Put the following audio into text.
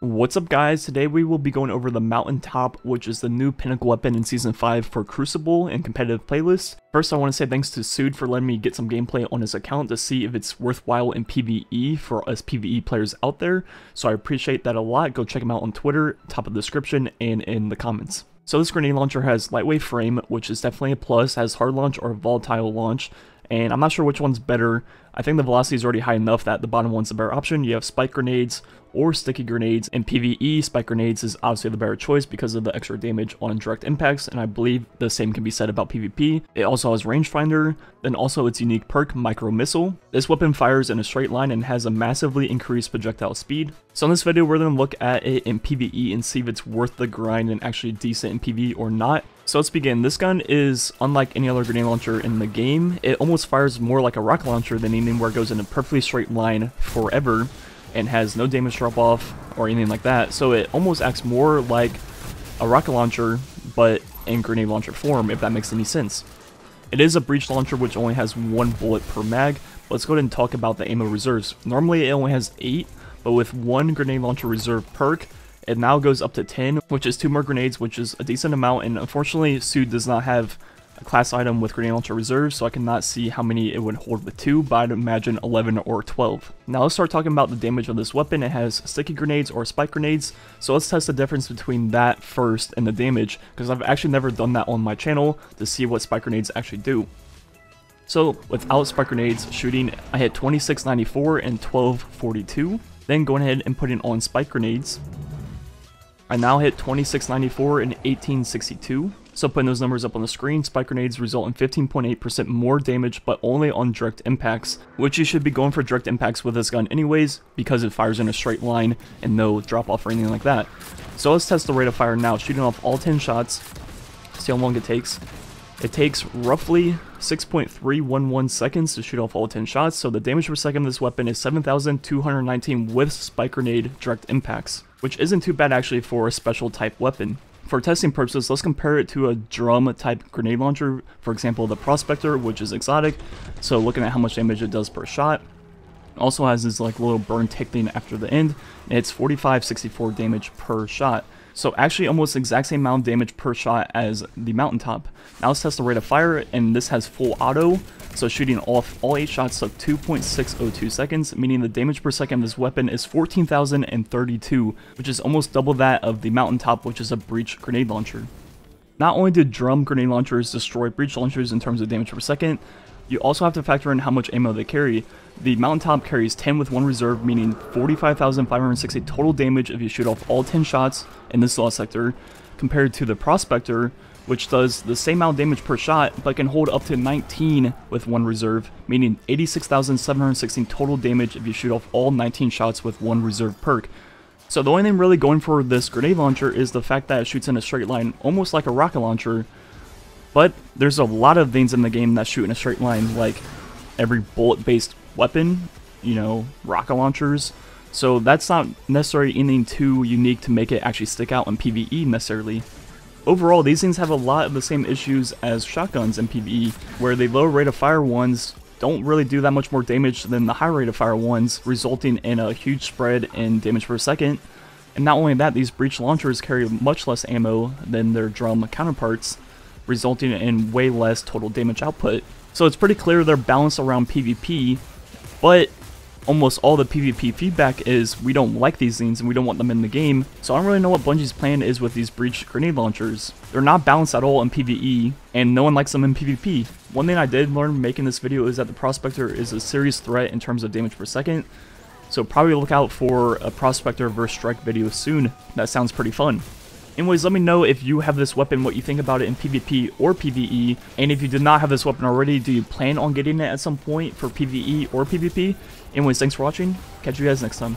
What's up, guys? Today we will be going over the Mountaintop, which is the new pinnacle weapon in Season 5 for Crucible and competitive playlists. First, I want to say thanks to Sood for letting me get some gameplay on his account to see if it's worthwhile in PvE for us PvE players out there, so I appreciate that a lot. Go check him out on Twitter, top of the description, and in the comments. So this grenade launcher has lightweight frame, which is definitely a plus, has hard launch or volatile launch, and I'm not sure which one's better. I think the velocity is already high enough that the bottom one's the better option. You have spike grenades or sticky grenades. In PvE, spike grenades is obviously the better choice because of the extra damage on direct impacts, and I believe the same can be said about PvP. It also has rangefinder, and also its unique perk, micro missile. This weapon fires in a straight line and has a massively increased projectile speed. So in this video, we're going to look at it in PvE and see if it's worth the grind and actually decent in PvE or not. So let's begin. This gun is unlike any other grenade launcher in the game. It almost fires more like a rocket launcher than anything, where it goes in a perfectly straight line forever and has no damage drop off or anything like that. So it almost acts more like a rocket launcher, but in grenade launcher form, if that makes any sense. It is a breach launcher, which only has one bullet per mag. Let's go ahead and talk about the ammo reserves. Normally it only has 8, but with one grenade launcher reserve perk, it now goes up to 10, which is 2 more grenades, which is a decent amount, and unfortunately Sood does not have a class item with grenade launcher reserves, so I cannot see how many it would hold with 2, but I'd imagine 11 or 12. Now let's start talking about the damage of this weapon. It has sticky grenades or spike grenades, so let's test the difference between that first and the damage, because I've actually never done that on my channel to see what spike grenades actually do. So without spike grenades shooting, I hit 2694 and 1242, then going ahead and putting on spike grenades. I now hit 2694 and 1862. So putting those numbers up on the screen, spike grenades result in 15.8% more damage, but only on direct impacts, which you should be going for direct impacts with this gun anyways, because it fires in a straight line and no drop off or anything like that. So let's test the rate of fire now, shooting off all 10 shots. See how long it takes. It takes roughly 6.311 seconds to shoot off all 10 shots, so the damage per second of this weapon is 7,219 with spike grenade direct impacts, which isn't too bad actually for a special type weapon. For testing purposes, let's compare it to a drum type grenade launcher, for example the Prospector, which is exotic, so looking at how much damage it does per shot. It also has this like little burn tickling after the end, and it's 4564 damage per shot. So actually almost the exact same amount of damage per shot as the Mountaintop. Now let's test the rate of fire, and this has full auto, so shooting off all 8 shots took 2.602 seconds, meaning the damage per second of this weapon is 14,032, which is almost double that of the Mountaintop, which is a breach grenade launcher. Not only do drum grenade launchers destroy breach launchers in terms of damage per second, you also have to factor in how much ammo they carry. The Mountaintop carries 10 with 1 reserve, meaning 45,560 total damage if you shoot off all 10 shots in this loss sector, compared to the Prospector, which does the same amount of damage per shot, but can hold up to 19 with 1 reserve, meaning 86,716 total damage if you shoot off all 19 shots with 1 reserve perk. So the only thing really going for this grenade launcher is the fact that it shoots in a straight line, almost like a rocket launcher, but there's a lot of things in the game that shoot in a straight line, like every bullet-based weapon, you know, rocket launchers. So that's not necessarily anything too unique to make it actually stick out in PvE necessarily. Overall, these things have a lot of the same issues as shotguns in PvE, where the low rate of fire ones don't really do that much more damage than the high rate of fire ones, resulting in a huge spread in damage per second. And not only that, these breach launchers carry much less ammo than their drum counterparts, resulting in way less total damage output. So it's pretty clear they're balanced around PvP, but almost all the PvP feedback is we don't like these things and we don't want them in the game, so I don't really know what Bungie's plan is with these breach grenade launchers. They're not balanced at all in PvE, and no one likes them in PvP. One thing I did learn making this video is that the Prospector is a serious threat in terms of damage per second, so probably look out for a Prospector vs Strike video soon. That sounds pretty fun. Anyways, let me know if you have this weapon, what you think about it in PvP or PvE, and if you did not have this weapon already, do you plan on getting it at some point for PvE or PvP? Anyways, thanks for watching, catch you guys next time.